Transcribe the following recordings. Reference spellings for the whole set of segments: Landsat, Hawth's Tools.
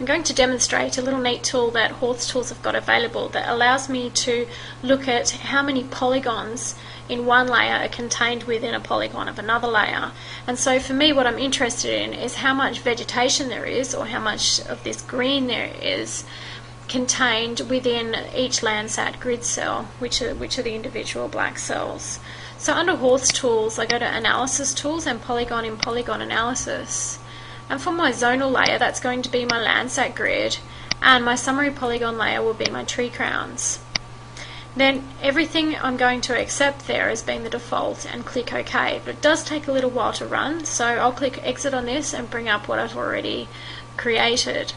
I'm going to demonstrate a little neat tool that Hawth's Tools have got available that allows me to look at how many polygons in one layer are contained within a polygon of another layer. And so for me, what I'm interested in is how much vegetation there is, or how much of this green there is, contained within each Landsat grid cell, which are the individual black cells. So under Hawth's Tools, I go to Analysis Tools and Polygon in Polygon Analysis. And for my zonal layer, that's going to be my Landsat grid, and my summary polygon layer will be my tree crowns. Then everything I'm going to accept there as being the default and click OK. But it does take a little while to run, so I'll click Exit on this and bring up what I've already created.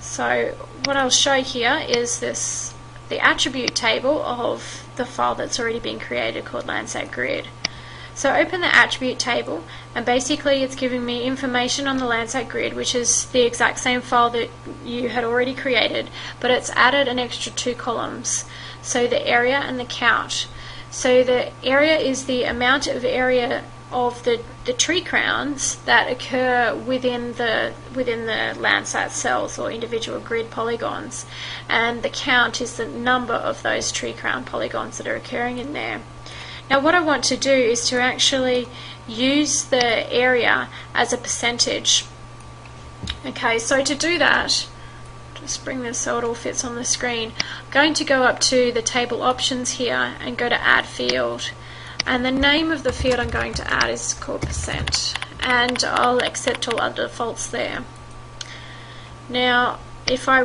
So what I'll show here is this, the attribute table of the file that's already been created called Landsat Grid. So open the attribute table, and basically it's giving me information on the Landsat Grid, which is the exact same file that you had already created, but it's added an extra two columns, so the area and the count. So the area is the amount of area of the tree crowns that occur within the Landsat cells or individual grid polygons, and the count is the number of those tree crown polygons that are occurring in there. Now what I want to do is to actually use the area as a percentage. Okay, so to do that, just bring this so it all fits on the screen, I'm going to go up to the table options here and go to add field. And the name of the field I'm going to add is called percent, and I'll accept all other defaults there. Now if I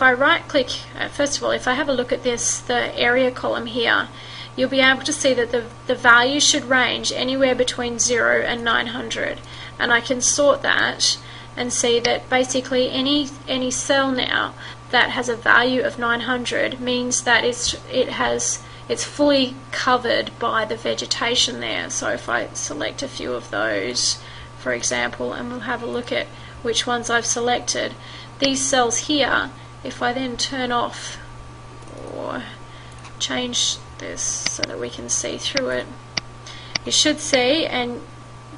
right click, first of all, if I have a look at this, the area column here, you'll be able to see that the value should range anywhere between 0 and 900, and I can sort that and see that basically any cell now that has a value of 900 means that it's fully covered by the vegetation there. So if I select a few of those, for example, and we'll have a look at which ones I've selected, these cells here, if I then turn off or change this so that we can see through it, you should see, and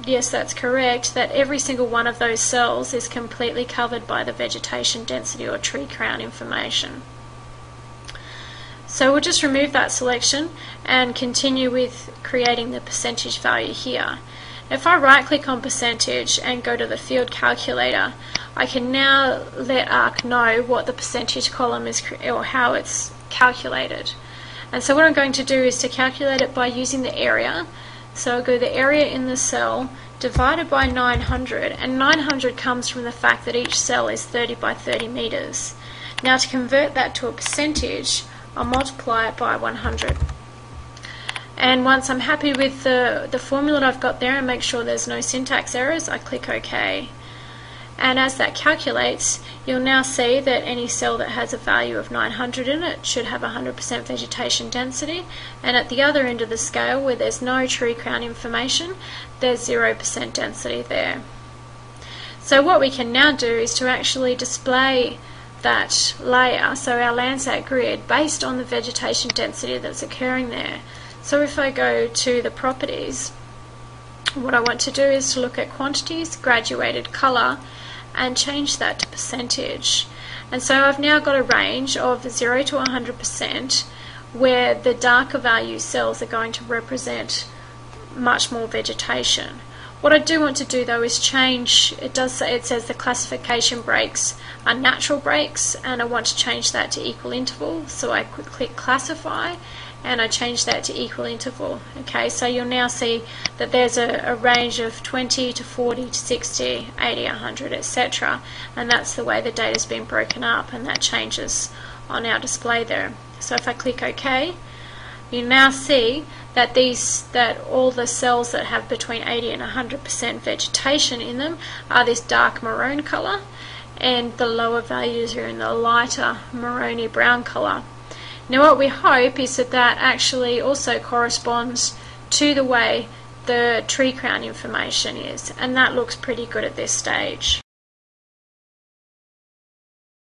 yes, that's correct, that every single one of those cells is completely covered by the vegetation density or tree crown information. So we'll just remove that selection and continue with creating the percentage value here. If I right click on percentage and go to the field calculator, I can now let ARC know what the percentage column is or how it's calculated. And so what I'm going to do is to calculate it by using the area. So I'll go the area in the cell divided by 900, and 900 comes from the fact that each cell is 30 by 30 meters. Now to convert that to a percentage, I'll multiply it by 100. And once I'm happy with the formula that I've got there and make sure there's no syntax errors, I click OK. And as that calculates, you'll now see that any cell that has a value of 900 in it should have 100% vegetation density. And at the other end of the scale, where there's no tree crown information, there's 0% density there. So what we can now do is to actually display that layer, so our Landsat grid, based on the vegetation density that's occurring there. So if I go to the properties, what I want to do is to look at quantities, graduated color, and change that to percentage. And so I've now got a range of 0 to 100% where the darker value cells are going to represent much more vegetation. What I do want to do though is change, it says the classification breaks are natural breaks, and I want to change that to equal interval, so I could click classify and I change that to equal interval. Okay, so you'll now see that there's a range of 20 to 40 to 60, 80, 100, etc. And that's the way the data's been broken up, and that changes on our display there. So if I click OK, you now see that all the cells that have between 80 and 100% vegetation in them are this dark maroon colour, and the lower values are in the lighter maroony brown colour. Now what we hope is that that actually also corresponds to the way the tree crown information is, and that looks pretty good at this stage.